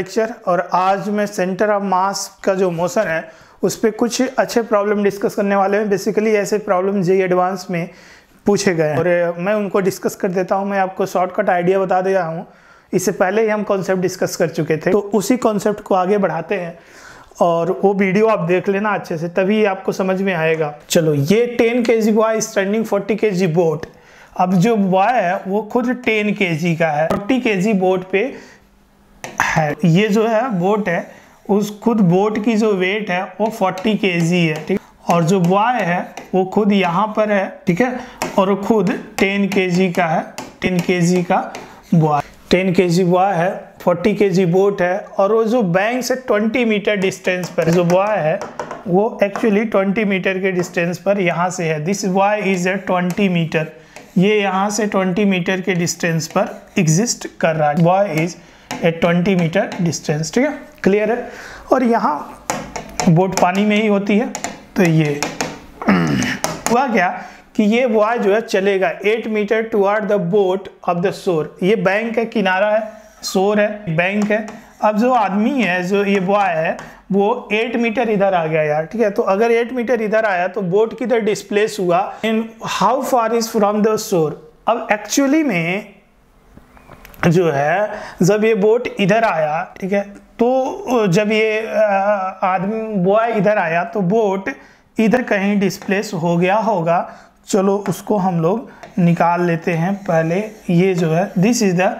Lecture और आज मैं सेंटर ऑफ मास का जो मोशन है उस पर कुछ अच्छे प्रॉब्लम डिस्कस करने वाले हैं। बेसिकली ऐसे प्रॉब्लम जेईई एडवांस में पूछे गए हैं और मैं उनको डिस्कस कर देता हूं। मैं आपको शॉर्टकट आइडिया बता दे रहा हूं, इससे पहले ही हम कॉन्सेप्ट डिस्कस कर चुके थे, तो उसी कॉन्सेप्ट को आगे बढ़ाते हैं और वो वीडियो आप देख लेना अच्छे से, तभी आपको समझ में आएगा। चलो, ये 10 kg boy standing 40 kg boat. अब जो बॉय है वो खुद 10 kg का है, 40 kg बोट पे है। ये जो है बोट है, उस खुद बोट की जो वेट है वो 40 kg है, ठीक। और जो बॉय है वो खुद यहाँ पर है, ठीक है, और खुद 10 kg का है, 10 kg का बॉय, 10 kg बॉय है, 40 kg बोट है। और वो जो बैंक से 20 मीटर डिस्टेंस पर जो बॉय है वो एक्चुअली 20 मीटर के डिस्टेंस पर यहाँ से है। This boy is at 20 metre, ये यहाँ से 20 मीटर के डिस्टेंस पर एग्जिस्ट कर रहा है। Boy is at 20 metre distance, ठीक है, क्लियर है। और यहाँ बोट पानी में ही होती है, तो ये हुआ क्या कि ये बॉय जो है चलेगा 8 metre toward the boat of the shore. ये बैंक का किनारा है, शोर है, बैंक है। अब जो आदमी है, जो ये बॉय है, वो 8 मीटर इधर आ गया यार, ठीक है। तो अगर 8 मीटर इधर आया तो बोट किधर डिस्प्लेस हुआ, in how far is from the shore. अब एक्चुअली में जो है जब ये बोट इधर आया, ठीक है, तो जब ये आदमी बॉय इधर आया तो बोट इधर कहीं डिस्प्लेस हो गया होगा। चलो उसको हम लोग निकाल लेते हैं पहले। ये जो है दिस इज द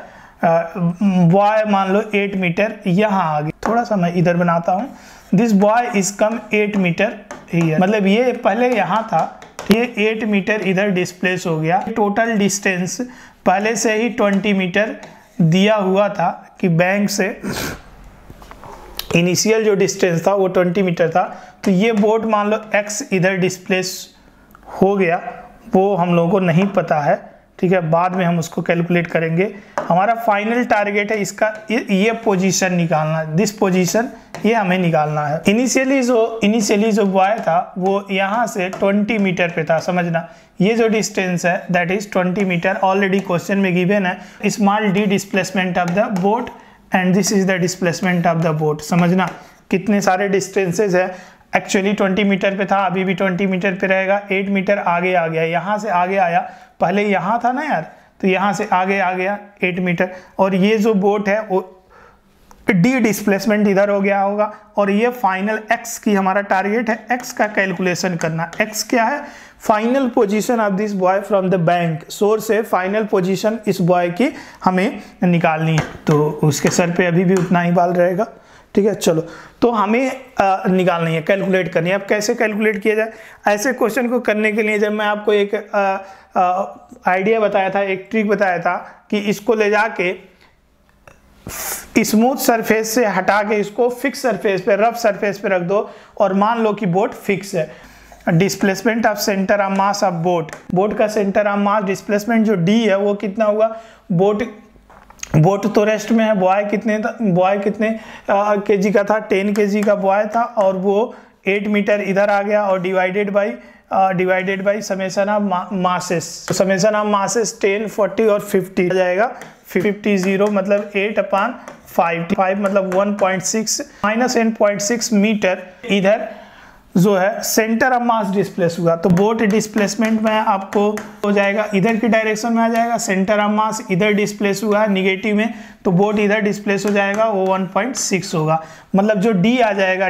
बॉय, मान लो 8 मीटर यहाँ आ गया, थोड़ा सा मैं इधर बनाता हूँ। This boy is come 8 metre here, मतलब ये पहले यहाँ था, ये 8 मीटर इधर डिस्प्लेस हो गया। टोटल डिस्टेंस पहले से ही 20 मीटर दिया हुआ था कि बैंक से इनिशियल जो डिस्टेंस था वो 20 मीटर था। तो ये बोट मान लो x इधर डिस्प्लेस हो गया, वो हम लोगों को नहीं पता है, ठीक है, बाद में हम उसको कैलकुलेट करेंगे। हमारा फाइनल टारगेट है इसका ये पोजीशन निकालना, दिस पोजीशन ये हमें निकालना है। इनिशियली जो बॉय था वो यहाँ से 20 मीटर पे था, समझना। ये जो डिस्टेंस है that is 20 metre, already question में गिवन है। Small D displacement of the boat and this is the displacement of the boat, समझना। कितने सारे डिस्टेंसेज है, एक्चुअली 20 मीटर पे था, अभी भी 20 मीटर पे रहेगा, 8 मीटर आगे आ गया, यहाँ से आगे आया, पहले यहाँ था ना यार, तो यहाँ से आगे आ गया 8 मीटर। और ये जो बोट है वो डी डिस्प्लेसमेंट इधर हो गया होगा। और ये फाइनल एक्स की हमारा टारगेट है, एक्स का कैलकुलेशन करना। एक्स क्या है, final position of this boy from the bank, source से फाइनल पोजीशन इस बॉय की हमें निकालनी है। तो उसके सर पे अभी भी उतना ही बाल रहेगा, ठीक है। चलो, तो हमें निकालनी है, कैलकुलेट करनी है। अब कैसे कैलकुलेट किया जाए, ऐसे क्वेश्चन को करने के लिए जब मैं आपको एक आइडिया बताया था, एक ट्रिक बताया था कि इसको ले जाके स्मूथ सरफेस से हटा के इसको फिक्स सरफेस पे, रफ सरफेस पे रख दो और मान लो कि बोट फिक्स है। Displacement of centre of mass of boat, boat का सेंटर ऑफ मास डिस्प्लेसमेंट जो डी है वो कितना हुआ, बोट तो रेस्ट में है, बॉय कितने केजी का था, 10 kg का बॉय था, और वो 8 मीटर इधर आ गया और divided by summation of masses, summation of masses 10, 40 और 50 आ जाएगा। 50 जीरो मतलब 8/5 मतलब 1.6 माइनस 8.6 मीटर इधर जो है सेंटर ऑफ मास डिस्प्लेस हुआ। तो बोट डिस्प्लेसमेंट में आपको हो जाएगा, इधर की डायरेक्शन में आ जाएगा, सेंटर ऑफ मास इधर डिस्प्लेस हुआ निगेटिव में, तो बोट इधर डिस्प्लेस हो जाएगा, वो 1.6 होगा। मतलब जो डी आ जाएगा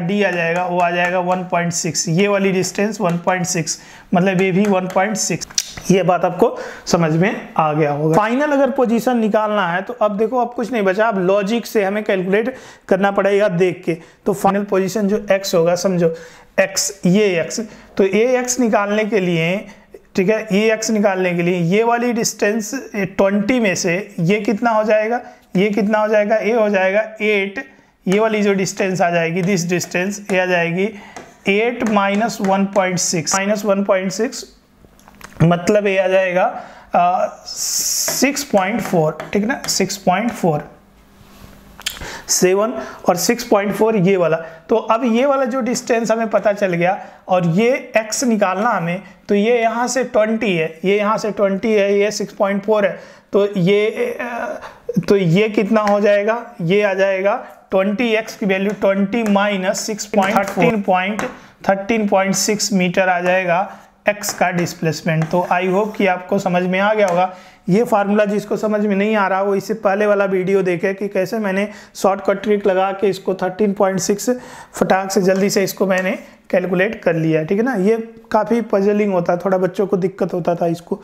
वो आ जाएगा 1.6, ये वाली डिस्टेंस 1.6, मतलब ये भी 1.6। ये बात आपको समझ में आ गया होगा। फाइनल अगर पोजीशन निकालना है तो अब देखो, अब कुछ नहीं बचा, अब लॉजिक से हमें कैलकुलेट करना पड़ेगा देख के। तो फाइनल पोजीशन जो एक्स होगा, समझो एक्स, ये एक्स, तो ये एक्स निकालने के लिए, ठीक है, ये एक्स निकालने के लिए ये वाली डिस्टेंस 20 में से ये कितना हो जाएगा, ये हो जाएगा 8, ये वाली जो डिस्टेंस आ जाएगी, दिस डिस्टेंस ये आ जाएगी 8 माइनस 1.6, मतलब ये आ जाएगा 6.4, ठीक ना, 6.4, 7 और 6.4 ये वाला। तो अब ये वाला जो डिस्टेंस हमें पता चल गया और ये x निकालना हमें, तो ये यहाँ से 20 है, ये 6.4 है, तो ये कितना हो जाएगा, ये आ जाएगा 20x की वैल्यू 20 माइनस 13.6 मीटर आ जाएगा x का डिस्प्लेसमेंट। तो आई होप कि आपको समझ में आ गया होगा ये फार्मूला। जिसको समझ में नहीं आ रहा वो इससे पहले वाला वीडियो देखे कि कैसे मैंने शॉर्टकट ट्रिक लगा के इसको 13.6 फटाक से जल्दी से इसको मैंने कैलकुलेट कर लिया, ठीक है ना। ये काफ़ी पजलिंग होता है, थोड़ा बच्चों को दिक्कत होता था इसको